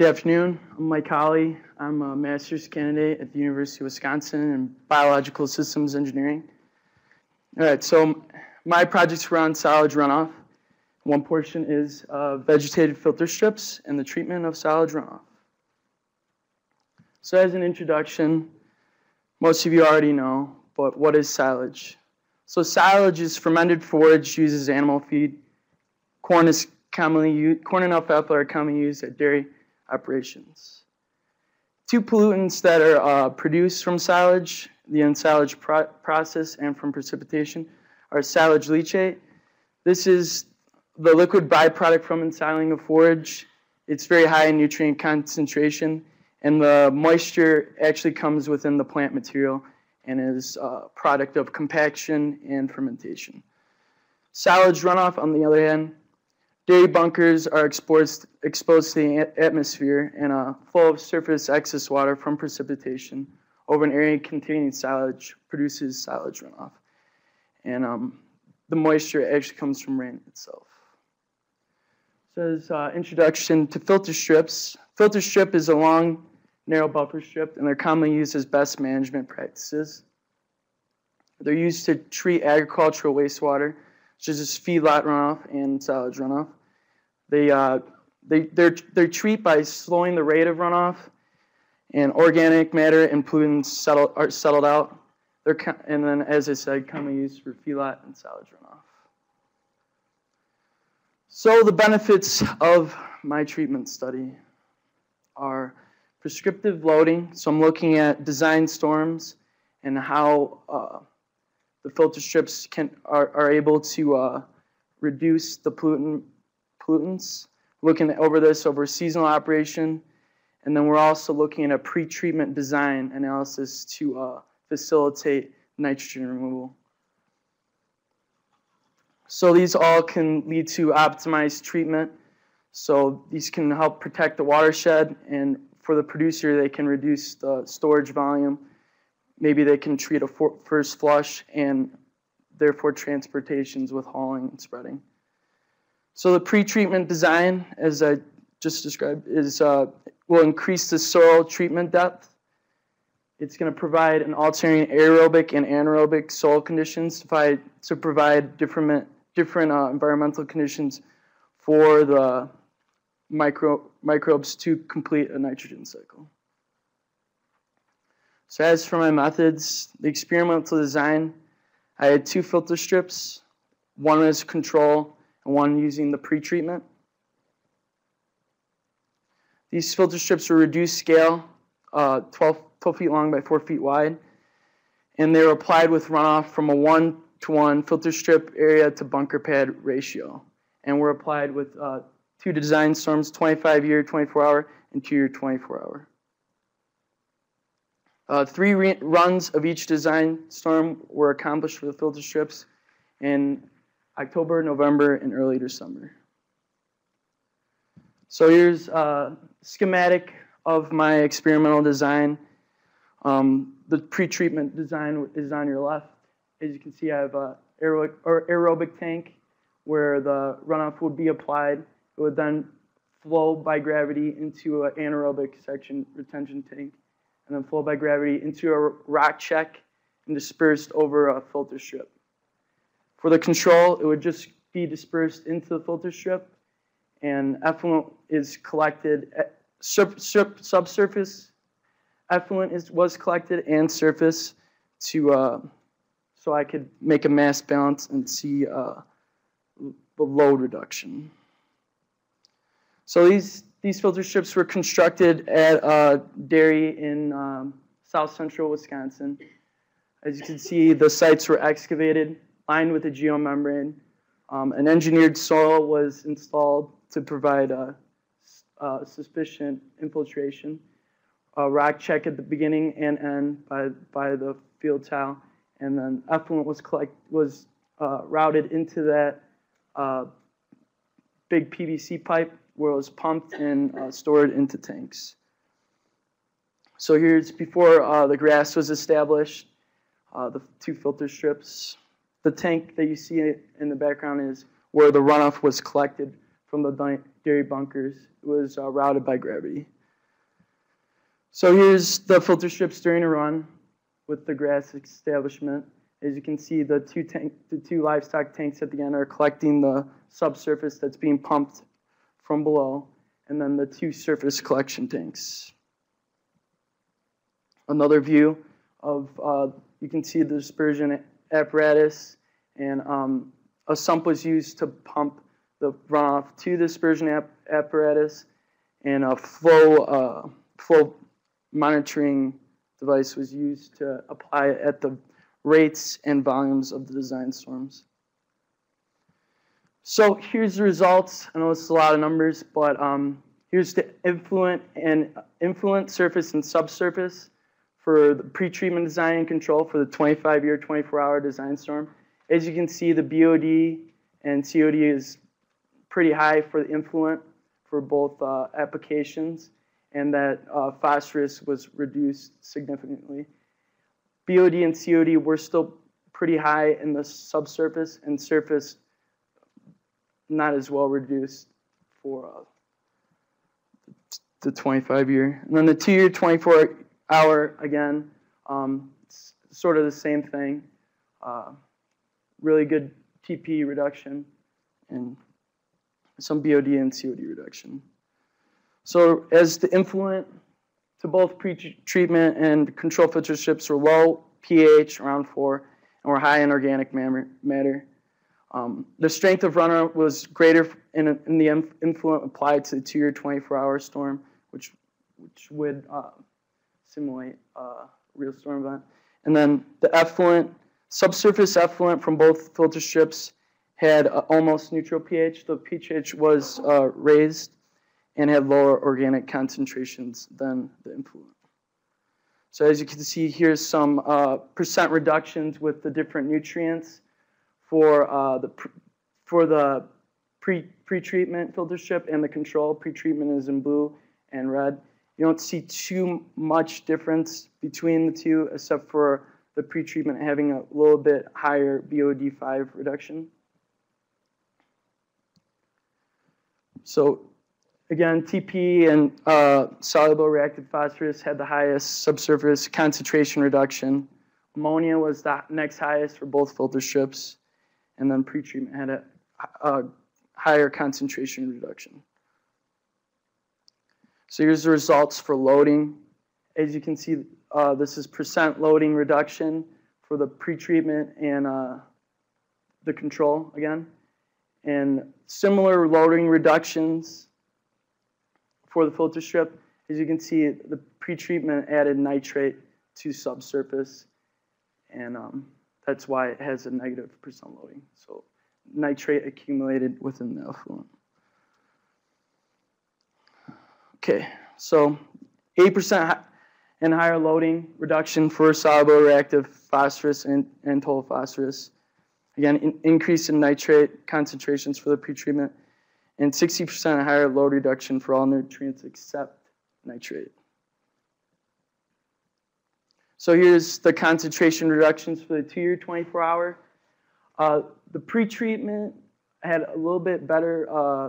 Good afternoon. I'm Mike Holly. I'm a master's candidate at the University of Wisconsin in Biological Systems Engineering. All right, so my project's around solid runoff. One portion is vegetated filter strips and the treatment of solid runoff. So as an introduction, most of you already know, but what is silage? So silage is fermented forage used as animal feed. Corn and alfalfa are commonly used at dairy operations. Two pollutants that are produced from silage, the unsilage process, and from precipitation are silage leachate. This is the liquid byproduct from ensiling of forage. It's very high in nutrient concentration, and the moisture actually comes within the plant material and is a product of compaction and fermentation. Silage runoff, on the other hand, dairy bunkers are exposed to the atmosphere and a flow of surface excess water from precipitation over an area containing silage produces silage runoff. And the moisture actually comes from rain itself. So this introduction to filter strips. Filter strip is a long, narrow buffer strip, and they're commonly used as best management practices. They're used to treat agricultural wastewater, such as feedlot runoff and silage runoff. They treat by slowing the rate of runoff, and organic matter and pollutants are settled out. And then, as I said, commonly used for feedlot and silage runoff. So the benefits of my treatment study are prescriptive loading. So I'm looking at design storms and how the filter strips are able to reduce the pollutants. Looking over this over seasonal operation, and then we're also looking at a pre-treatment design analysis to facilitate nitrogen removal. So these all can lead to optimized treatment. So these can help protect the watershed, and for the producer, they can reduce the storage volume. Maybe they can treat a first flush and therefore transportations with hauling and spreading. So the pre-treatment design, as I just described, is will increase the soil treatment depth. It's going to provide an alternating aerobic and anaerobic soil conditions to provide different environmental conditions for the microbes to complete a nitrogen cycle. So as for my methods, the experimental design, I had two filter strips. One was control and one using the pretreatment. These filter strips were reduced scale, 12 feet long by 4 feet wide. And they were applied with runoff from a 1-to-1 filter strip area to bunker pad ratio. And were applied with two design storms, 25-year, 24-hour, and 2-year, 24-hour. Three runs of each design storm were accomplished for the filter strips in October, November, and early December. So here's a schematic of my experimental design. The pretreatment design is on your left. As you can see, I have an aerobic tank where the runoff would be applied. It would then flow by gravity into an anaerobic section retention tank, and then flow by gravity into a rock check and dispersed over a filter strip. For the control, it would just be dispersed into the filter strip, and effluent is collected at subsurface. Effluent was collected and surface to so I could make a mass balance and see the load reduction. So these filter strips were constructed at a dairy in south central Wisconsin. As you can see, the sites were excavated, lined with a geomembrane. An engineered soil was installed to provide sufficient infiltration. A rock check at the beginning and end by the field towel, and then effluent was routed into that big PVC pipe, where it was pumped and stored into tanks. So here's before the grass was established, the two filter strips. The tank that you see in the background is where the runoff was collected from the dairy bunkers was routed by gravity. So here's the filter strips during a run with the grass establishment. As you can see, the two livestock tanks at the end are collecting the subsurface that's being pumped from below, and then the two surface collection tanks. Another view of, you can see the dispersion apparatus, and a sump was used to pump the runoff to the dispersion apparatus, and a flow monitoring device was used to apply it at the rates and volumes of the design storms. So here's the results. I know it's a lot of numbers, but here's the influent surface and subsurface for the pretreatment design and control for the 25-year, 24-hour design storm. As you can see, the BOD and COD is pretty high for the influent for both applications, and that phosphorus was reduced significantly. BOD and COD were still pretty high in the subsurface, and surface not as well reduced for the 25-year. And then the 2-year, 24-hour, again, it's sort of the same thing. Really good TP reduction and some BOD and COD reduction. So as the influent to both pre-treatment and control filter strips were low pH, around 4, and were high in organic matter. The strength of runoff was greater in the influent applied to the 2-year 24-hour storm, which would simulate a real storm event. And then the effluent, subsurface effluent from both filter strips had almost neutral pH. The pH was raised and had lower organic concentrations than the influent. So as you can see, here's some percent reductions with the different nutrients for the pre-treatment filter strip and the control. Pre-treatment is in blue and red. You don't see too much difference between the two, except for the pre-treatment having a little bit higher BOD5 reduction. So again, TP and soluble reactive phosphorus had the highest subsurface concentration reduction. Ammonia was the next highest for both filter strips, and then pretreatment had a higher concentration reduction. So here's the results for loading. As you can see, this is percent loading reduction for the pretreatment and the control again, and similar loading reductions for the filter strip. As you can see, the pretreatment added nitrate to subsurface, and that's why it has a negative percent loading. So nitrate accumulated within the effluent. Okay, so 8% and higher loading reduction for soluble reactive phosphorus and total phosphorus. Again, increase in nitrate concentrations for the pretreatment, and 60% higher load reduction for all nutrients except nitrate. So here's the concentration reductions for the 2-year 24-hour. The pretreatment had a little bit better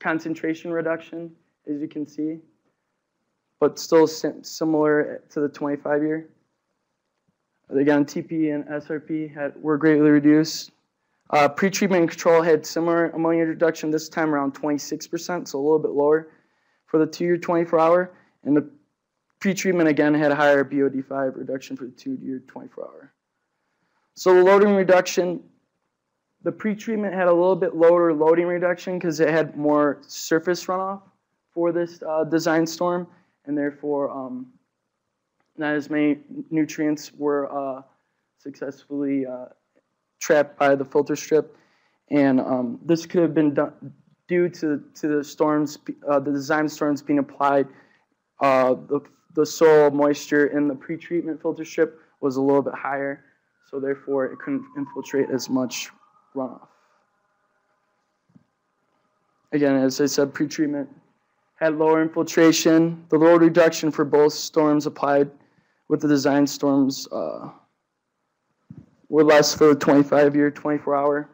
concentration reduction, as you can see, but still similar to the 25-year. Again, TP and SRP were greatly reduced. Pretreatment and control had similar ammonia reduction, this time around 26%, so a little bit lower for the 2-year 24-hour. And the pretreatment, again, had a higher BOD5 reduction for the 2-year 24-hour. So the loading reduction, the pretreatment had a little bit lower loading reduction because it had more surface runoff for this design storm, and therefore not as many nutrients were successfully trapped by the filter strip, and this could have been due to the storms, the design storms being applied. The soil moisture in the pretreatment filter strip was a little bit higher, so therefore it couldn't infiltrate as much runoff. Again, as I said, pretreatment had lower infiltration. The load reduction for both storms applied with the design storms were less for the 25-year, 24-hour.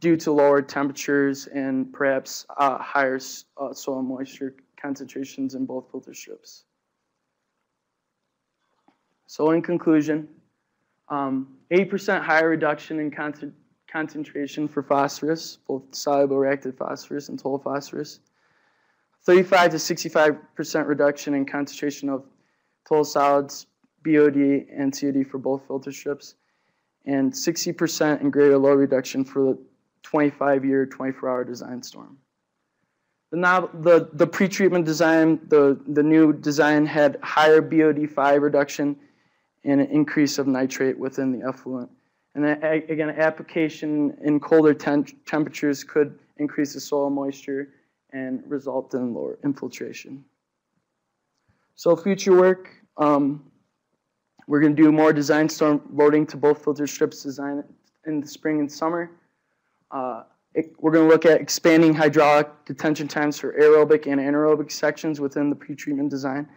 due to lower temperatures and perhaps higher soil moisture concentrations in both filter strips. So in conclusion, 8% higher reduction in concentration for phosphorus, both soluble reactive phosphorus and total phosphorus, 35 to 65% reduction in concentration of total solids, BOD and COD for both filter strips, and 60% and greater load reduction for the 25-year, 24-hour design storm. The pretreatment design, the new design had higher BOD5 reduction and an increase of nitrate within the effluent. And then, again, application in colder temperatures could increase the soil moisture and result in lower infiltration. So future work, we're going to do more design storm loading to both filter strips design in the spring and summer. We're going to look at expanding hydraulic detention times for aerobic and anaerobic sections within the pretreatment design.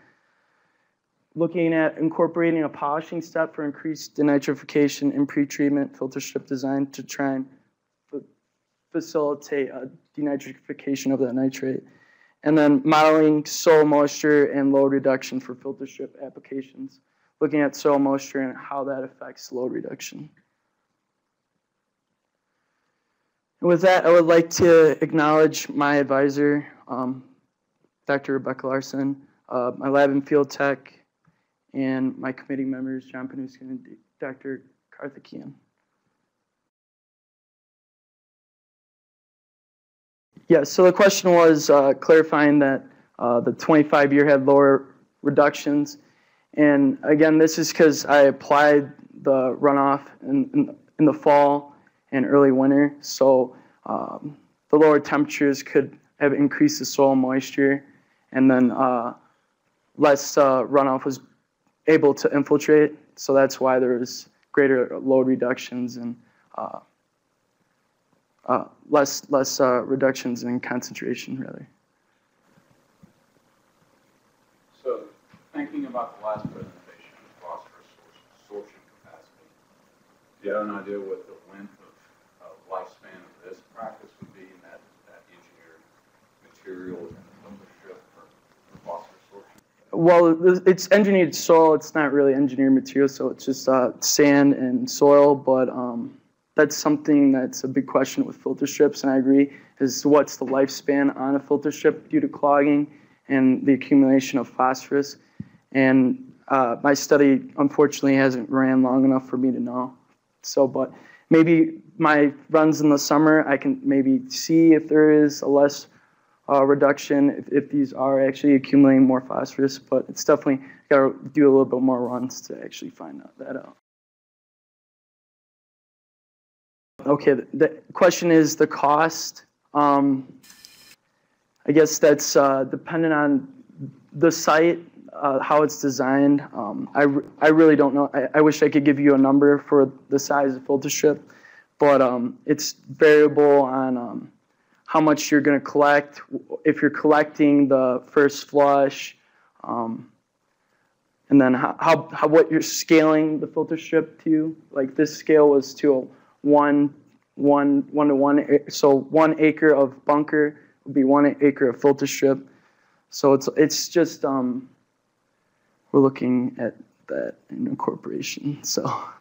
Looking at incorporating a polishing step for increased denitrification in pretreatment filter strip design to try and facilitate a denitrification of that nitrate. And then modeling soil moisture and load reduction for filter strip applications. Looking at soil moisture and how that affects load reduction. And with that, I would like to acknowledge my advisor, Dr. Rebecca Larson, my lab and field tech, and my committee members, John Panuska and Dr. Karthikeyan. Yeah, so the question was clarifying that the 25-year had lower reductions. And again, this is because I applied the runoff in the fall and early winter. So the lower temperatures could have increased the soil moisture, and then less runoff was able to infiltrate. So that's why there was greater load reductions and less reductions in concentration, rather. So thinking about the last presentation, phosphorus sorption capacity, do you have an idea what the length of lifespan of this practice would be in that engineered material in the filter strip for phosphorus sorption? Well, it's engineered soil. It's not really engineered material, so it's just sand and soil, but that's something that's a big question with filter strips, and I agree, is what's the lifespan on a filter strip due to clogging and the accumulation of phosphorus. And my study, unfortunately, hasn't ran long enough for me to know. So, but maybe my runs in the summer, I can maybe see if there is a less reduction, if these are actually accumulating more phosphorus, but it's definitely got to do a little bit more runs to actually find that out. Okay, the question is the cost. I guess that's dependent on the site, how it's designed. I really don't know. I wish I could give you a number for the size of filter strip, but it's variable on how much you're going to collect, if you're collecting the first flush, and then what you're scaling the filter strip to. Like this scale was to a one to one, so 1 acre of bunker would be 1 acre of filter strip. So it's just we're looking at that in incorporation. So.